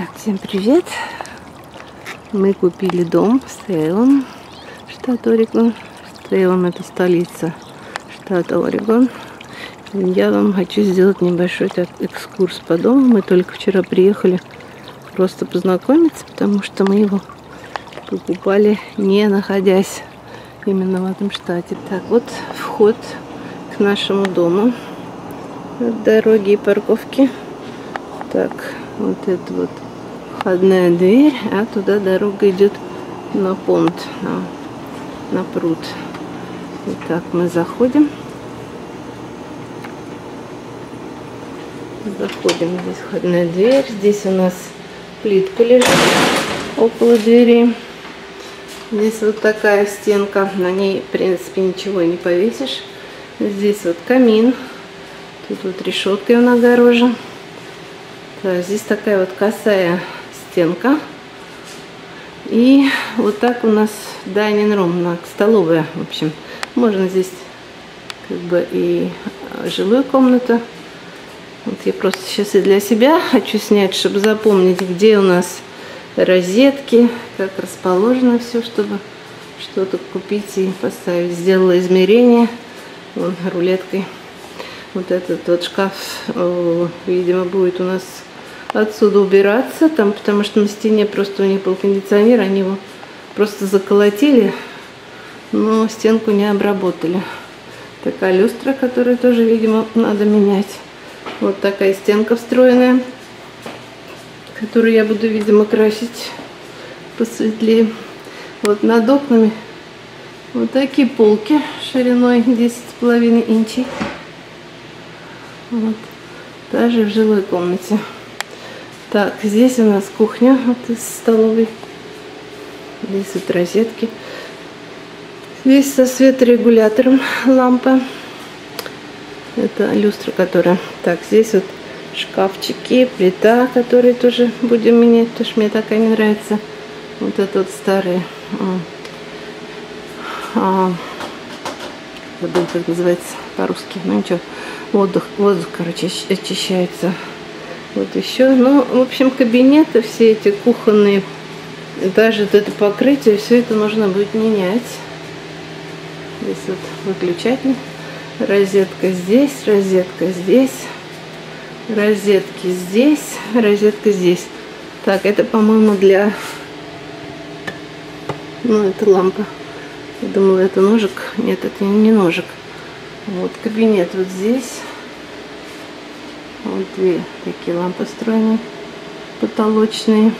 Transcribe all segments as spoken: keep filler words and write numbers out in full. Так, всем привет. Мы купили дом в Салем, штат Орегон. Салем — это столица штата Орегон. Я вам хочу сделать небольшой так, экскурс по дому. Мы только вчера приехали просто познакомиться, потому что мы его покупали, не находясь именно в этом штате. Так, вот вход к нашему дому. От дороги и парковки. Так, вот это вот входная дверь, а туда дорога идет на понт, на, на пруд. Итак, мы заходим. Заходим, здесь входная дверь, здесь у нас плитка лежит около двери. Здесь вот такая стенка, на ней, в принципе, ничего не повесишь. Здесь вот камин, тут вот решетка он огорожен. Да, здесь такая вот косая стенка. И вот так у нас dining room, столовая, в общем. Можно здесь как бы и жилую комнату. Вот я просто сейчас и для себя хочу снять, чтобы запомнить, где у нас розетки, как расположено все, чтобы что-то купить и поставить. Сделала измерение вон, рулеткой. Вот этот вот шкаф, видимо, будет у нас отсюда убираться, там, потому что на стене просто у них был кондиционер, они его просто заколотили, но стенку не обработали. Такая люстра, которую тоже, видимо, надо менять. Вот такая стенка встроенная, которую я буду, видимо, красить посветлее. Вот над окнами вот такие полки шириной десять с половиной инчей. Вот, даже в жилой комнате. Так, здесь у нас кухня вот из столовой. Здесь вот розетки. Здесь со светорегулятором лампа. Это люстра, которая... Так, здесь вот шкафчики, плита, которые тоже будем менять, потому что мне такая не нравится. Вот это вот старые. А, забыл, как называется по-русски, ну ничего. Воздух, воздух, короче, очищается. Вот еще. Ну, в общем, кабинеты, все эти кухонные, даже вот это покрытие, все это нужно будет менять. Здесь вот выключатель. Розетка здесь, розетка здесь, розетки здесь, розетка здесь. Так, это, по-моему, для... Ну, это лампа. Я думала, это ножик. Нет, это не ножик. Вот кабинет вот здесь. Вот две такие лампы встроенные, потолочные.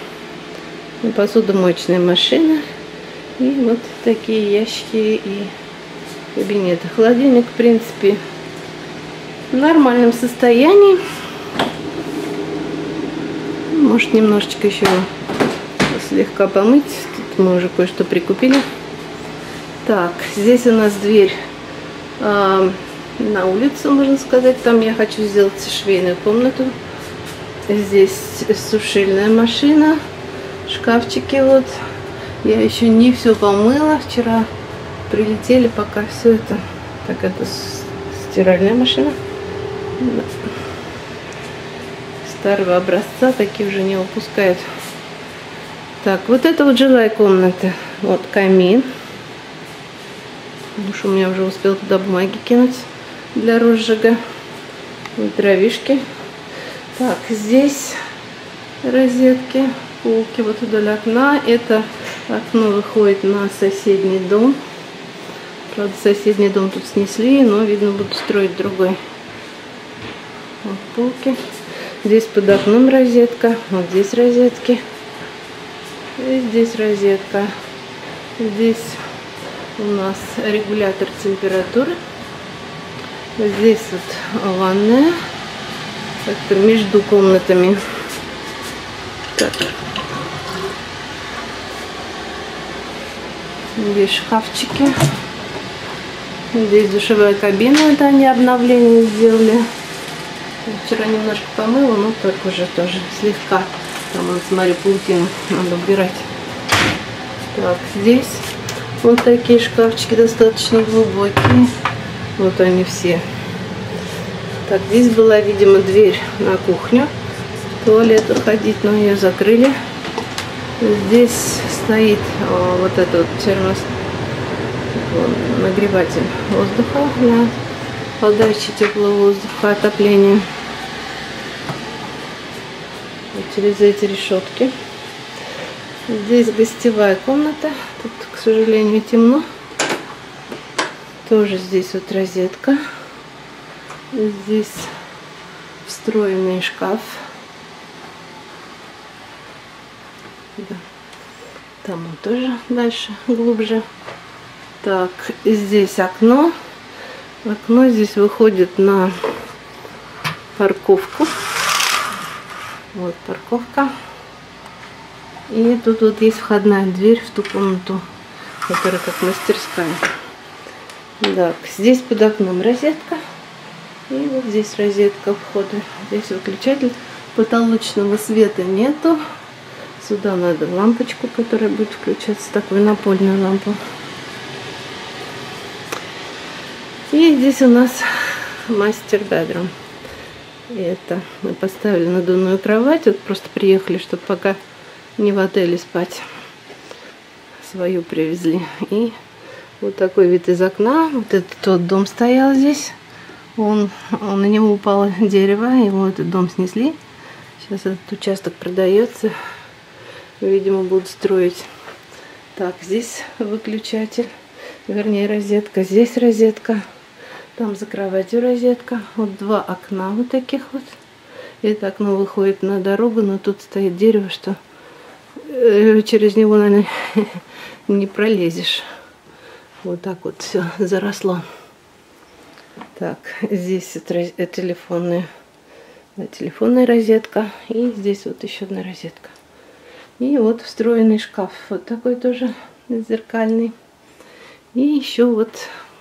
И посудомоечная машина. И вот такие ящики и кабинеты. Холодильник, в принципе, в нормальном состоянии. Может, немножечко еще слегка помыть. Тут мы уже кое-что прикупили. Так, здесь у нас дверь на улицу, можно сказать. Там я хочу сделать швейную комнату. Здесь сушильная машина, шкафчики. Вот я еще не все помыла, вчера прилетели, пока все это. Так, это стиральная машина старого образца, такие уже не выпускают. Так, вот это вот жилая комната. Вот камин. Потому что у меня уже успел туда бумаги кинуть для розжига. Вот дровишки. Так, здесь розетки, полки вот вдоль окна. Это окно выходит на соседний дом. Правда, соседний дом тут снесли, но, видно, будут строить другой. Вот полки. Здесь под окном розетка. Вот здесь розетки. И здесь розетка. Здесь... У нас регулятор температуры. Здесь вот ванная. Как-то между комнатами. Так. Здесь шкафчики. Здесь душевая кабина. Это они обновление сделали. Я вчера немножко помыла, но так уже тоже слегка. Там, вот, смотри, паутину надо убирать. Так, здесь... Вот такие шкафчики достаточно глубокие. Вот они все. Так, здесь была, видимо, дверь на кухню. в туалет ходить, но ее закрыли. Здесь стоит о, вот этот вот термос, нагреватель воздуха для подачи теплого воздуха, отопления. Вот через эти решетки. Здесь гостевая комната. Тут, к сожалению, темно. Тоже здесь вот розетка. Здесь встроенный шкаф. Да. Там он тоже дальше, глубже. Так, здесь окно. Окно здесь выходит на парковку. Вот парковка. И тут вот есть входная дверь в ту комнату, которая как мастерская. Так, здесь под окном розетка. И вот здесь розетка входа. Здесь выключатель. Потолочного света нету. Сюда надо лампочку, которая будет включаться, такую напольную лампу. И здесь у нас мастер-бедрум. Это мы поставили надувную кровать. Вот просто приехали, чтобы пока не в отеле спать. Свою привезли. И вот такой вид из окна. Вот этот вот дом стоял здесь. Он, он, на него упало дерево, его этот дом снесли. Сейчас этот участок продается. Видимо, будут строить. Так, здесь выключатель. Вернее, розетка. Здесь розетка. Там за кроватью розетка. Вот два окна вот таких вот. Это окно выходит на дорогу, но тут стоит дерево, что через него, наверное, не пролезешь. Вот так вот все заросло. Так, здесь телефонная, телефонная розетка. И здесь вот еще одна розетка. И вот встроенный шкаф. Вот такой тоже зеркальный. И еще вот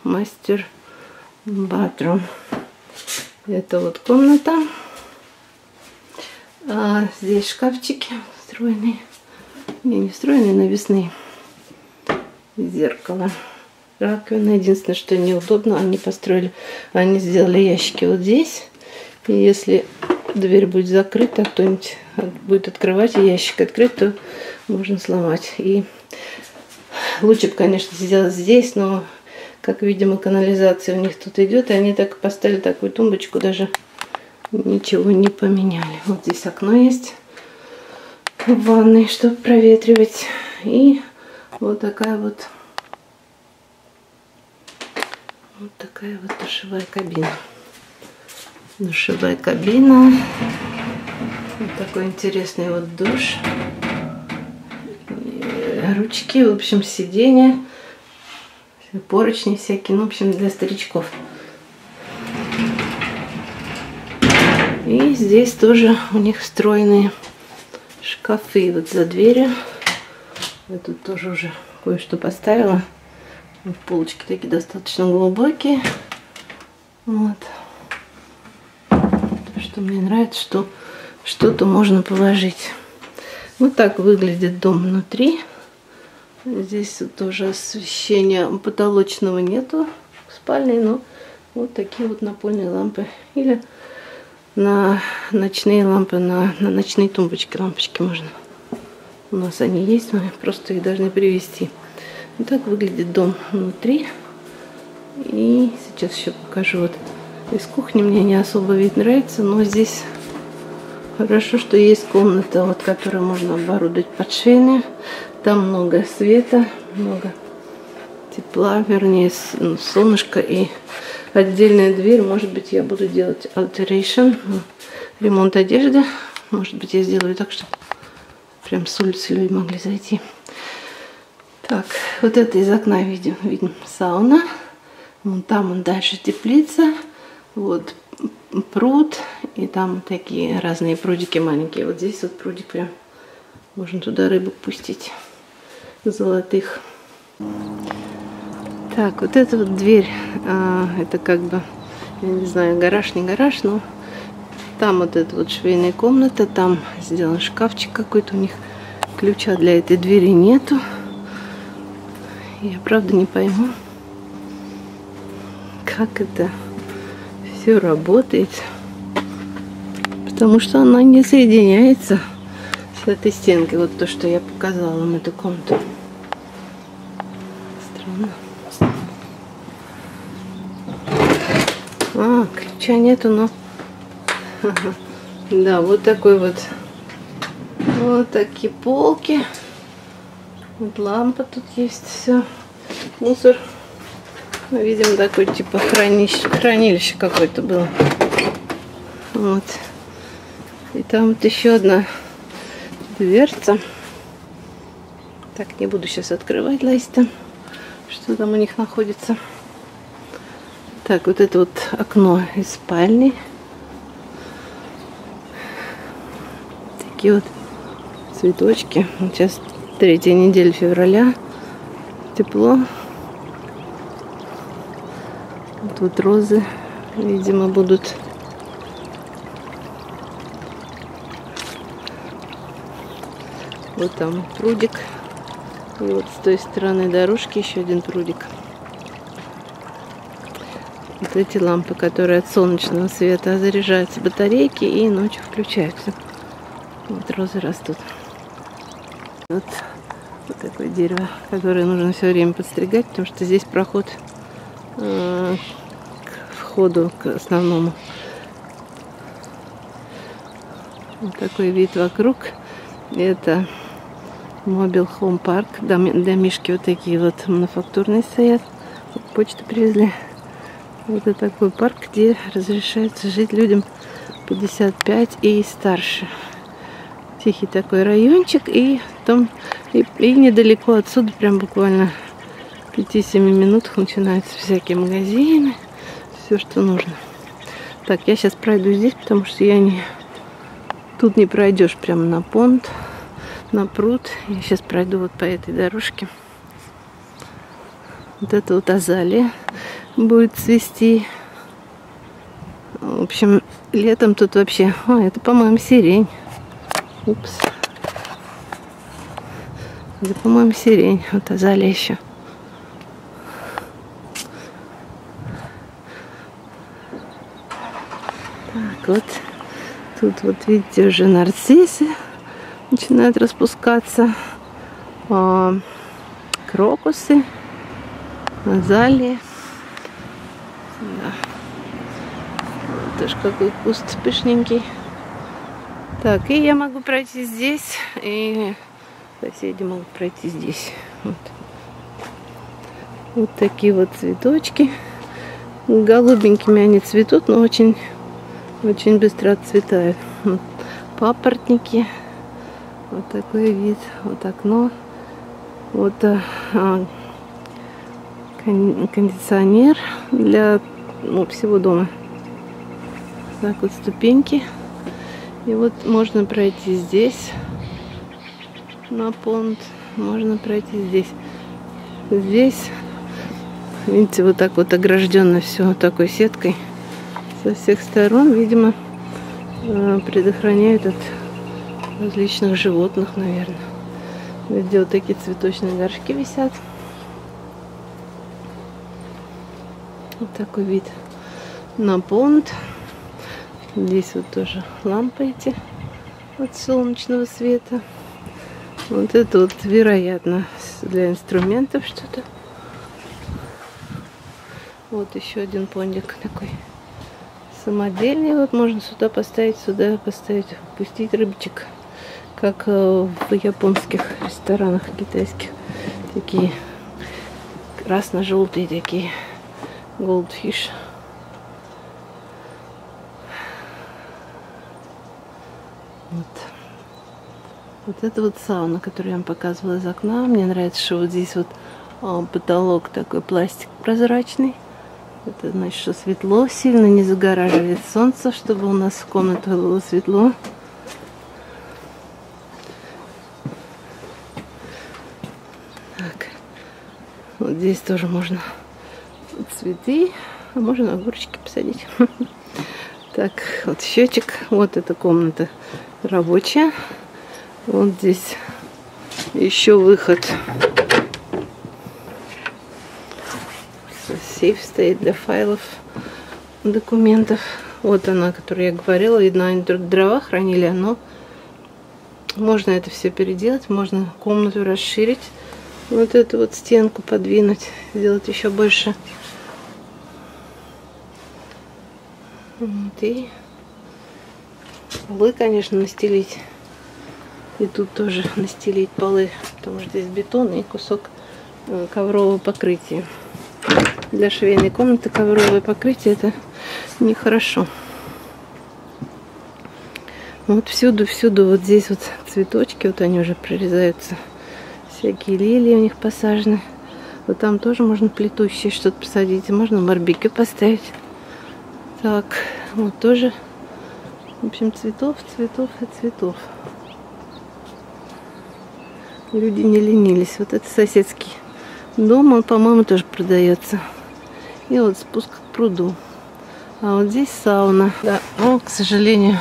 мастер-бедрум. Это вот комната. А здесь шкафчики встроенные. Не, не встроенные, навесные. Зеркало. Раковина. Единственное, что неудобно, они построили, они сделали ящики вот здесь. И если дверь будет закрыта, кто-нибудь будет открывать, и ящик открыт, то можно сломать. И лучше бы, конечно, сделать здесь, но, как видимо, канализация у них тут идет, и они так поставили такую тумбочку, даже ничего не поменяли. Вот здесь окно есть в ванной, чтобы проветривать. И вот такая вот, вот такая вот душевая кабина. Душевая кабина. Вот такой интересный вот душ. Ручки, в общем, сиденья, поручни всякие, ну, в общем, для старичков. И здесь тоже у них встроенные шкафы вот за дверью. Я тут тоже уже кое-что поставила. Полочки такие достаточно глубокие. Вот. Что мне нравится, что что-то можно положить. Вот так выглядит дом внутри. Здесь вот тоже освещения потолочного нету в спальне, но вот такие вот напольные лампы. Или на ночные лампы, на, на ночные тумбочки лампочки можно. У нас они есть, мы просто их должны привезти. Вот так выглядит дом внутри. И сейчас еще покажу. Вот из кухни мне не особо вид нравится, но здесь хорошо, что есть комната, вот, которую можно оборудовать под швейную. Там много света, много тепла, вернее, солнышко и отдельная дверь. Может быть, я буду делать альтерейшн, ремонт одежды. Может быть, я сделаю так, чтобы прям с улицы люди могли зайти. Так, вот это из окна видим, видим сауна. Вон там он дальше теплица. Вот пруд. И там такие разные прудики маленькие. Вот здесь вот прудик прям. Можно туда рыбу пустить. Золотых. Так, вот эта вот дверь. А, это как бы, я не знаю, гараж, не гараж, но там вот эта вот швейная комната. Там сделан шкафчик какой-то. У них ключа для этой двери нету. Я правда не пойму, как это все работает. потому что она не соединяется с этой стенкой. Вот то, что я показала им эту комнату. Странно. А, ключа нету, но... Да, вот такой вот. Вот такие полки. Вот лампа тут есть, все. Мусор. Мы видим, такой типа хранилище, хранилище какое-то было. Вот. И там вот еще одна дверца. Так, не буду сейчас открывать лазь-то, что там у них находится. Так, вот это вот окно из спальни. Такие вот цветочки. Сейчас третья неделя февраля. Тепло. Тут вот розы, видимо, будут. Вот там прудик. И вот с той стороны дорожки еще один прудик. Вот эти лампы, которые от солнечного света заряжаются батарейки и ночью включаются. Вот розы растут. Вот, вот такое дерево, которое нужно все время подстригать, потому что здесь проход э, к входу, к основному. Вот такой вид вокруг. Это Mobile Home Park. Дом, домишки вот такие вот мануфактурные стоят. Вот почту привезли. Вот это такой парк, где разрешается жить людям пятьдесят пять и старше. Тихий такой райончик. И, там, и, и недалеко отсюда, прям буквально в пяти-семи минутах, начинаются всякие магазины. Все, что нужно. Так, я сейчас пройду здесь, потому что я не... Тут не пройдешь прямо на понт, на пруд. Я сейчас пройду вот по этой дорожке. Вот это вот азалия будет цвести. В общем, летом тут вообще... О, это, по-моему, сирень. Упс. Это, по-моему, сирень. Вот азалия еще. Так, вот. Тут вот видите уже нарциссы начинают распускаться, а, крокусы, азалии. Да. Вот уж какой куст пышненький. Так, и я могу пройти здесь, и соседи могут пройти здесь. Вот, вот такие вот цветочки. Голубенькими они цветут, но очень... Очень быстро отцветают. Папоротники. Вот такой вид. Вот окно. Вот а, кондиционер для ну, всего дома. Так вот ступеньки. И вот можно пройти здесь на понт. Можно пройти здесь. Здесь. Видите, вот так вот ограждено все вот такой сеткой. Со всех сторон, видимо, предохраняют от различных животных, наверное. Везде вот такие цветочные горшки висят. Вот такой вид на понт. Здесь вот тоже лампы эти от солнечного света. Вот это вот, вероятно, для инструментов что-то. Вот еще один понтик такой. Самодельный, вот можно сюда поставить, сюда поставить, пустить рыбочек, как в японских ресторанах китайских, такие красно-желтые такие goldfish. Вот. Вот это вот сауна, которую я вам показывала из окна. Мне нравится, что вот здесь вот потолок такой пластик прозрачный. Это значит, что светло, сильно не загораживает солнце, чтобы у нас в комнату было светло. Так. Вот здесь тоже можно цветы, а можно огурчики посадить. Так, вот счетчик. Вот эта комната рабочая. Вот здесь еще выход. Сейф стоит для файлов, документов. Вот она, о которой я говорила. Видно, они дрова хранили, но можно это все переделать. Можно комнату расширить. Вот эту вот стенку подвинуть. Сделать еще больше. Вот и полы, конечно, настелить. И тут тоже настелить полы. Потому что здесь бетон и кусок коврового покрытия. Для швейной комнаты ковровое покрытие — это нехорошо. Вот всюду-всюду вот здесь вот цветочки. Вот они уже прорезаются. Всякие лилии у них посажены. Вот там тоже можно плетущие что-то посадить. Можно барбекю поставить. Так, вот тоже. В общем, цветов, цветов и цветов. Люди не ленились. Вот это соседский дом. Он, по-моему, тоже продается. И вот спуск к пруду. А вот здесь сауна. Да, ну, к сожалению.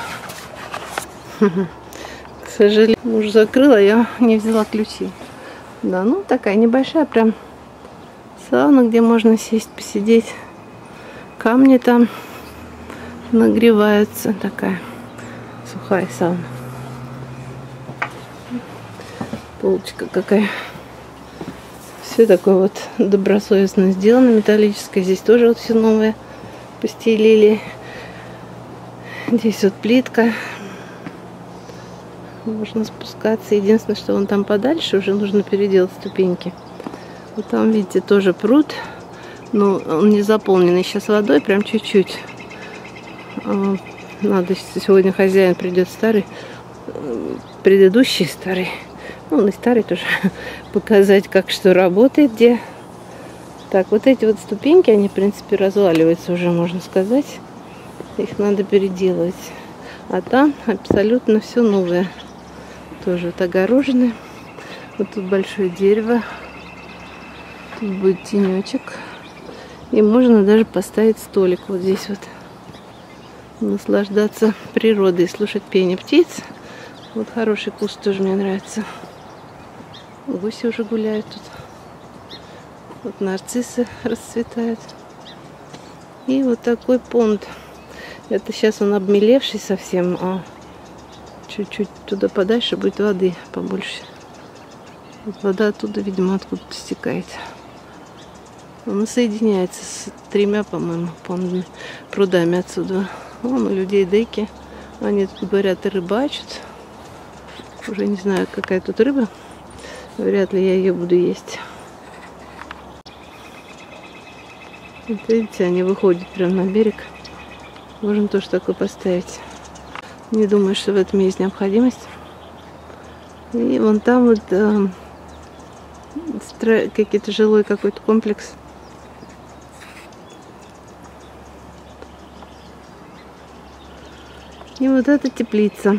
К сожалению, муж закрыл, а я не взяла ключи. Да, ну такая небольшая прям сауна, где можно сесть, посидеть. Камни там нагреваются. Такая сухая сауна. Полочка какая. Все такое вот добросовестно сделано, металлическое. Здесь тоже вот все новое. Постелили. Здесь вот плитка. Можно спускаться. Единственное, что вон там подальше уже нужно переделать ступеньки. Вот там, видите, тоже пруд. Но он не заполненный сейчас водой, прям чуть-чуть. Надо, сегодня хозяин придет старый, предыдущий старый. Ну, он и старый тоже. Показать, как что работает, где. Так, вот эти вот ступеньки, они, в принципе, разваливаются уже, можно сказать. Их надо переделывать. А там абсолютно все новое. Тоже вот огорожены. Вот тут большое дерево. Тут будет тенечек. И можно даже поставить столик вот здесь вот. Наслаждаться природой, слушать пение птиц. Вот хороший куст тоже мне нравится. Гуси уже гуляют тут. Вот нарциссы расцветают. И вот такой понт. Это сейчас он обмелевший совсем, а чуть-чуть туда подальше будет воды побольше. Вот вода оттуда, видимо, откуда-то стекает. Он соединяется с тремя, по-моему, понтами, прудами отсюда. Вон у людей деки. Они тут, говорят, рыбачат. Уже не знаю, какая тут рыба. Вряд ли я ее буду есть. Вот видите, они выходят прямо на берег. Можно тоже такое поставить. Не думаю, что в этом есть необходимость. И вон там вот э, стро... какие-то жилой какой-то комплекс. И вот эта теплица.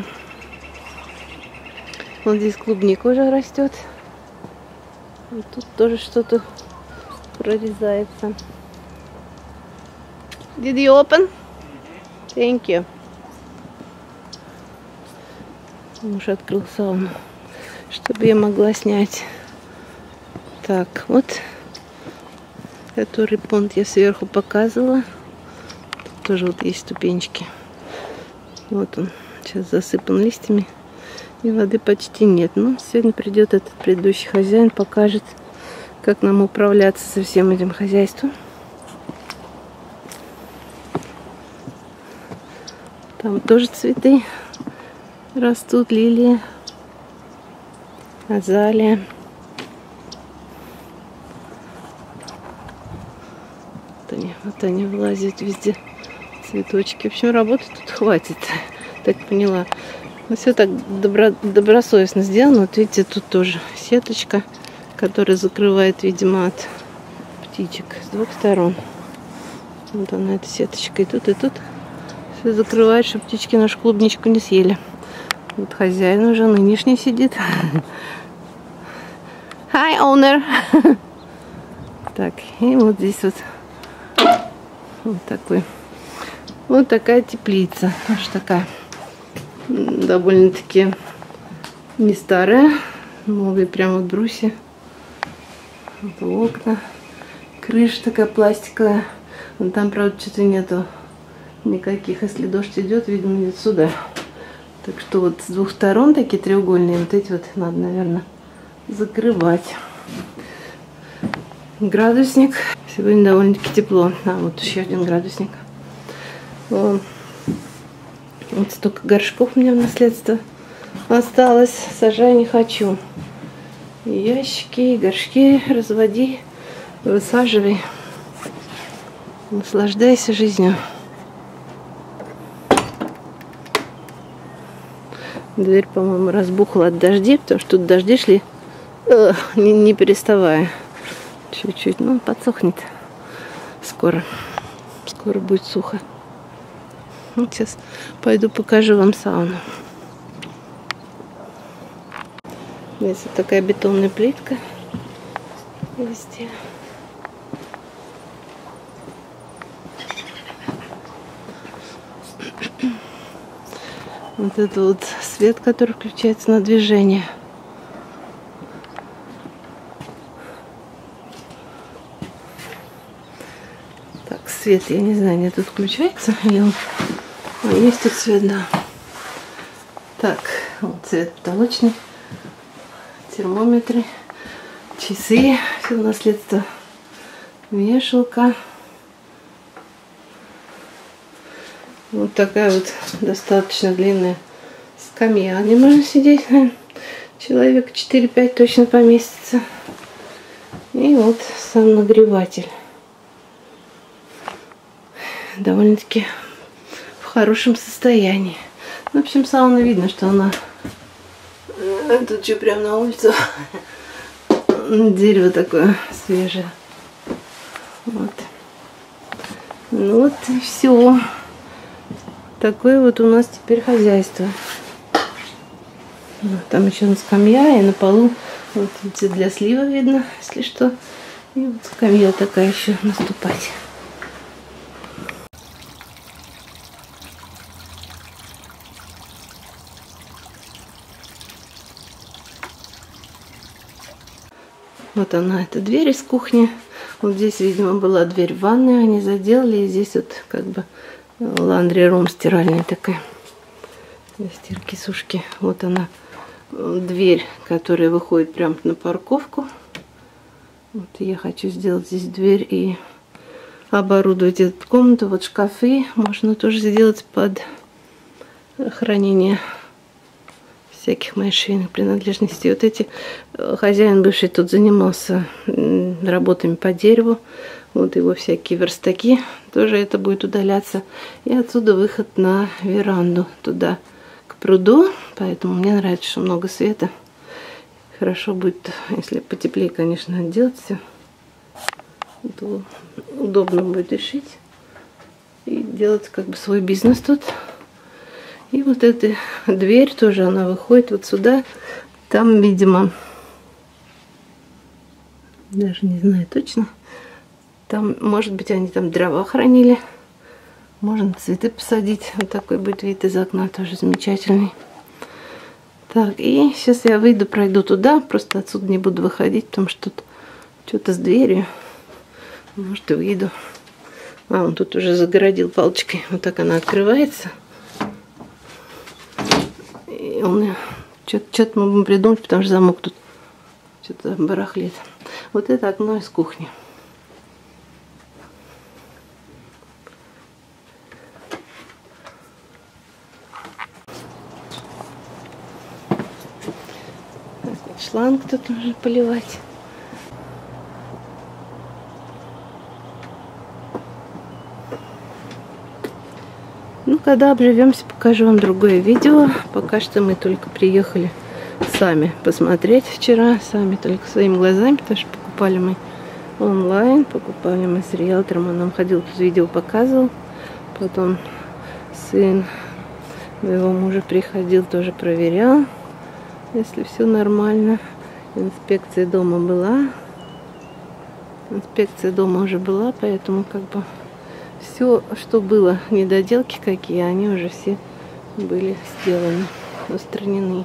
Вот здесь клубника уже растет. Вот тут тоже что-то прорезается. Did you open? Thank you. Муж открыл сауну, чтобы я могла снять. Так, вот. Который понт я сверху показывала. Тут тоже вот есть ступенчики. Вот он. Сейчас засыпан листьями. И воды почти нет. Но сегодня придет этот предыдущий хозяин, покажет, как нам управляться со всем этим хозяйством. Там тоже цветы растут, лилии, азалия. Вот они, вот они вылазят везде, цветочки. В общем, работы тут хватит, так поняла. Но все так добро, добросовестно сделано. Вот видите, тут тоже сеточка, которая закрывает, видимо, от птичек с двух сторон. Вот она, эта сеточка, и тут, и тут. Закрывает, чтобы птички нашу клубничку не съели. Вот хозяин уже нынешний сидит. Hi, owner! Так, и вот здесь вот вот такой. Вот такая теплица. Аж такая. Довольно-таки не старая. Новые прям вот бруси. Вот окна. Крыша такая пластиковая. Вон там, правда, что-то нету никаких. Если дождь идет, видимо, идет сюда. Так что вот с двух сторон такие треугольные, вот эти вот надо, наверное, закрывать. Градусник. Сегодня довольно-таки тепло. А, вот еще один градусник. Вот столько горшков у меня в наследство осталось. Сажать не хочу. Ящики, горшки разводи, высаживай. Наслаждайся жизнью. Дверь, по-моему, разбухла от дождей, потому что тут дожди шли, э, не, не переставая. Чуть-чуть, ну, подсохнет скоро. Скоро будет сухо. Ну, сейчас пойду покажу вам сауну. Здесь вот такая бетонная плитка везде. Вот это вот свет, который включается на движение. Так, свет, я не знаю, не тут включается или он... О, есть тут свет, да. Так, вот цвет потолочный, термометры, часы, все наследство, вешалка. Вот такая вот достаточно длинная скамья, где можно сидеть, наверное, человек четыре-пять точно поместится. И вот сам нагреватель. Довольно-таки в хорошем состоянии. В общем, сауна, видно, что она... Тут же прям на улицу. Дерево такое свежее. Вот. Ну вот и все. Такое вот у нас теперь хозяйство. Там еще на скамья и на полу. Вот для слива видно, если что. И вот скамья такая еще наступать. Вот она, эта дверь из кухни. Вот здесь, видимо, была дверь в ванную. Они заделали, и здесь вот как бы... ландри-рум стиральная такая. Для стирки, сушки. Вот она, дверь, которая выходит прямо на парковку. Вот я хочу сделать здесь дверь и оборудовать эту комнату. Вот шкафы можно тоже сделать под хранение всяких моих швейных принадлежностей. Вот эти, хозяин бывший тут занимался работами по дереву. Вот его всякие верстаки, тоже это будет удаляться. И отсюда выход на веранду, туда, к пруду. Поэтому мне нравится, что много света. Хорошо будет, если потеплее, конечно, отделать все. То удобно будет решить. И делать как бы свой бизнес тут. И вот эта дверь тоже, она выходит вот сюда. Там, видимо, даже не знаю точно. Там, может быть, они там дрова хранили. Можно цветы посадить. Вот такой будет вид из окна, тоже замечательный. Так, и сейчас я выйду, пройду туда. Просто отсюда не буду выходить, потому что тут что-то с дверью. Может, и выйду. А, он тут уже загородил палочкой. Вот так она открывается. И он... Что-то мы будем придумать, потому что замок тут что-то барахлит. Вот это окно из кухни. Шланг тут нужно поливать. Ну, когда обживемся, покажу вам другое видео. Пока что мы только приехали сами посмотреть вчера, сами только своими глазами, потому что покупали мы онлайн, покупали мы с риэлтором, он нам ходил, тут видео показывал. Потом сын моего мужа приходил, тоже проверял. Если все нормально. Инспекция дома была. Инспекция дома уже была, поэтому как бы все, что было, недоделки какие, они уже все были сделаны, устранены.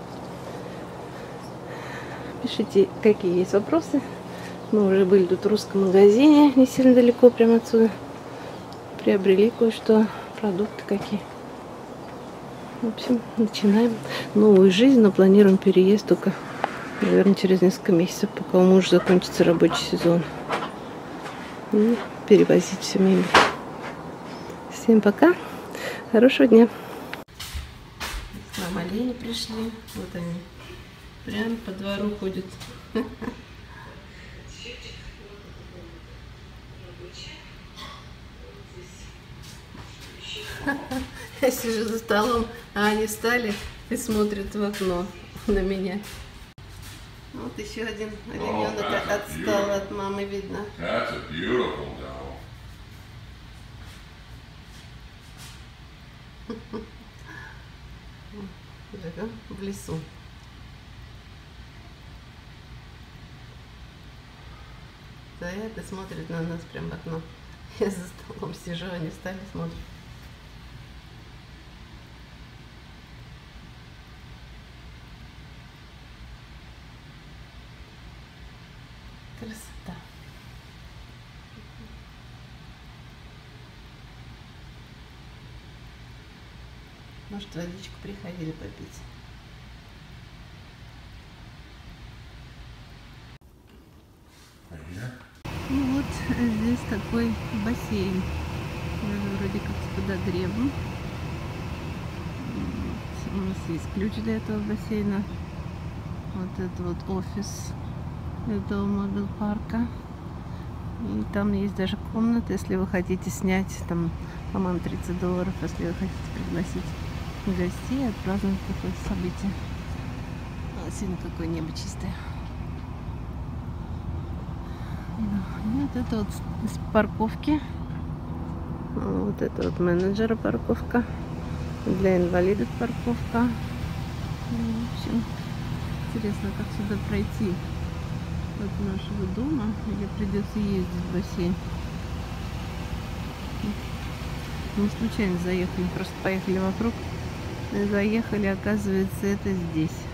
Пишите, какие есть вопросы. Мы уже были тут в русском магазине, не сильно далеко, прямо отсюда. Приобрели кое-что. продукты какие. В общем, начинаем новую жизнь, но планируем переезд только, наверное, через несколько месяцев, пока у мужа закончится рабочий сезон. И перевозить всю мебель. Всем пока, хорошего дня. К нам олени пришли, вот они, прям по двору ходят. Я сижу за столом, а они встали и смотрят в окно на меня. Вот еще один олененок oh, отстал от мамы, видно. That's a beautiful dog. Живем в лесу. Стоят и смотрят на нас прям в окно. Я за столом сижу, они встали и смотрят. Красота. Может, водичку приходили попить. Ну вот здесь такой бассейн. Вроде как с подогревом. Вот. У нас есть ключ для этого бассейна. Вот это вот офис этого мобил-парка. И там есть даже комната, если вы хотите снять, там, по-моему, тридцать долларов, если вы хотите пригласить гостей, отпраздновать какое-то событие. А сегодня какое небо чистое. И вот это вот из парковки. Вот это вот менеджера парковка. Для инвалидов парковка. В общем, интересно, как сюда пройти. От нашего дома, или придется ездить в бассейн. Мы случайно заехали, просто поехали вокруг. Заехали, оказывается, это здесь.